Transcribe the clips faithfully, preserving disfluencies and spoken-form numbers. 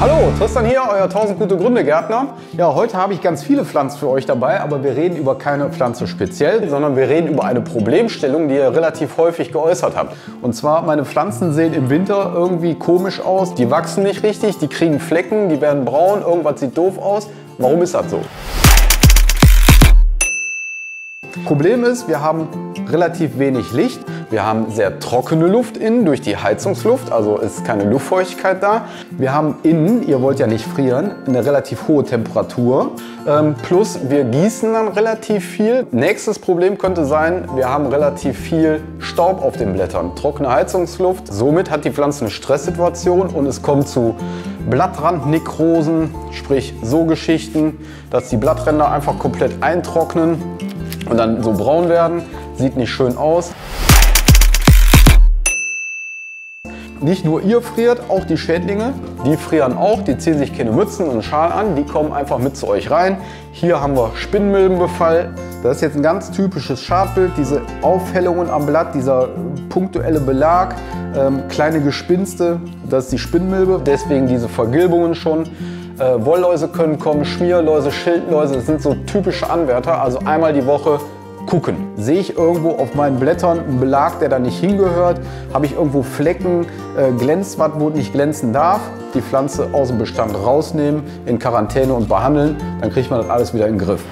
Hallo, Tristan hier, euer tausend gute Gründe Gärtner. Ja, heute habe ich ganz viele Pflanzen für euch dabei, aber wir reden über keine Pflanze speziell, sondern wir reden über eine Problemstellung, die ihr relativ häufig geäußert habt. Und zwar, meine Pflanzen sehen im Winter irgendwie komisch aus, die wachsen nicht richtig, die kriegen Flecken, die werden braun, irgendwas sieht doof aus. Warum ist das so? Problem ist, wir haben relativ wenig Licht. Wir haben sehr trockene Luft innen durch die Heizungsluft, also ist keine Luftfeuchtigkeit da. Wir haben innen, ihr wollt ja nicht frieren, eine relativ hohe Temperatur. Ähm, plus wir gießen dann relativ viel. Nächstes Problem könnte sein, wir haben relativ viel Staub auf den Blättern, trockene Heizungsluft. Somit hat die Pflanze eine Stresssituation und es kommt zu Blattrandnekrosen, sprich so Geschichten, dass die Blattränder einfach komplett eintrocknen und dann so braun werden. Sieht nicht schön aus. Nicht nur ihr friert, auch die Schädlinge, die frieren auch, die ziehen sich keine Mützen und Schal an, die kommen einfach mit zu euch rein. Hier haben wir Spinnmilbenbefall. Das ist jetzt ein ganz typisches Schadbild, diese Aufhellungen am Blatt, dieser punktuelle Belag, ähm, kleine Gespinste, das ist die Spinnmilbe, deswegen diese Vergilbungen schon. Äh, Wollläuse können kommen, Schmierläuse, Schildläuse, das sind so typische Anwärter, also einmal die Woche gucken. Sehe ich irgendwo auf meinen Blättern einen Belag, der da nicht hingehört? Habe ich irgendwo Flecken? Äh, glänzt was, wo nicht glänzen darf? Die Pflanze aus dem Bestand rausnehmen, in Quarantäne und behandeln. Dann kriegt man das alles wieder in den Griff.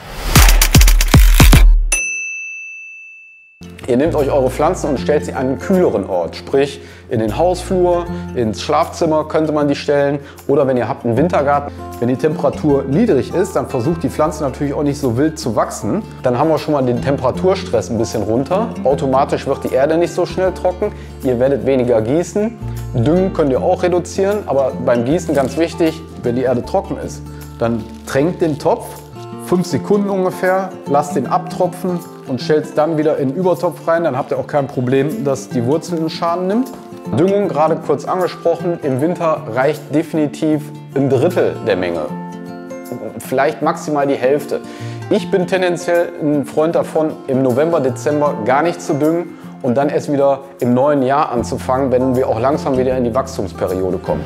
Ihr nehmt euch eure Pflanzen und stellt sie an einen kühleren Ort, sprich in den Hausflur, ins Schlafzimmer könnte man die stellen oder wenn ihr habt einen Wintergarten. Wenn die Temperatur niedrig ist, dann versucht die Pflanze natürlich auch nicht so wild zu wachsen. Dann haben wir schon mal den Temperaturstress ein bisschen runter. Automatisch wird die Erde nicht so schnell trocken, ihr werdet weniger gießen. Düngen könnt ihr auch reduzieren, aber beim Gießen ganz wichtig, wenn die Erde trocken ist, dann tränkt den Topf. fünf Sekunden ungefähr, lasst den abtropfen und stellt es dann wieder in den Übertopf rein. Dann habt ihr auch kein Problem, dass die Wurzel einen Schaden nimmt. Düngung, gerade kurz angesprochen, im Winter reicht definitiv ein Drittel der Menge. Vielleicht maximal die Hälfte. Ich bin tendenziell ein Freund davon, im November, Dezember gar nicht zu düngen und dann erst wieder im neuen Jahr anzufangen, wenn wir auch langsam wieder in die Wachstumsperiode kommen.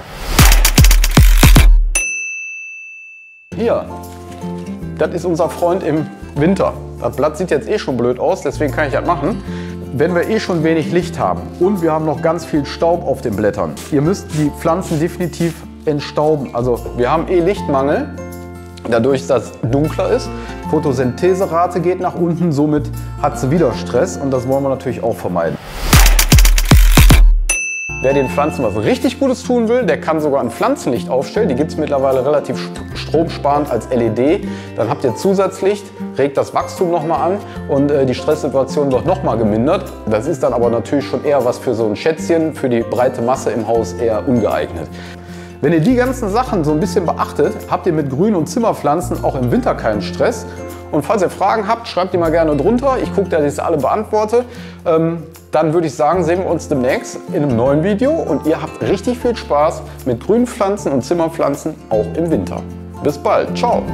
Hier. Das ist unser Freund im Winter. Das Blatt sieht jetzt eh schon blöd aus, deswegen kann ich das machen. Wenn wir eh schon wenig Licht haben und wir haben noch ganz viel Staub auf den Blättern. Ihr müsst die Pflanzen definitiv entstauben. Also wir haben eh Lichtmangel, dadurch, dass es dunkler ist. Photosyntheserate geht nach unten, somit hat sie wieder Stress und das wollen wir natürlich auch vermeiden. Wer den Pflanzen was richtig Gutes tun will, der kann sogar ein Pflanzenlicht aufstellen. Die gibt es mittlerweile relativ stromsparend als L E D. Dann habt ihr Zusatzlicht, regt das Wachstum nochmal an und äh, die Stresssituation wird nochmal gemindert. Das ist dann aber natürlich schon eher was für so ein Schätzchen, für die breite Masse im Haus eher ungeeignet. Wenn ihr die ganzen Sachen so ein bisschen beachtet, habt ihr mit Grün- und Zimmerpflanzen auch im Winter keinen Stress. Und falls ihr Fragen habt, schreibt die mal gerne drunter. Ich gucke, dass ich sie alle beantworte. Ähm, dann würde ich sagen, sehen wir uns demnächst in einem neuen Video. Und ihr habt richtig viel Spaß mit Grünpflanzen und Zimmerpflanzen auch im Winter. Bis bald. Ciao.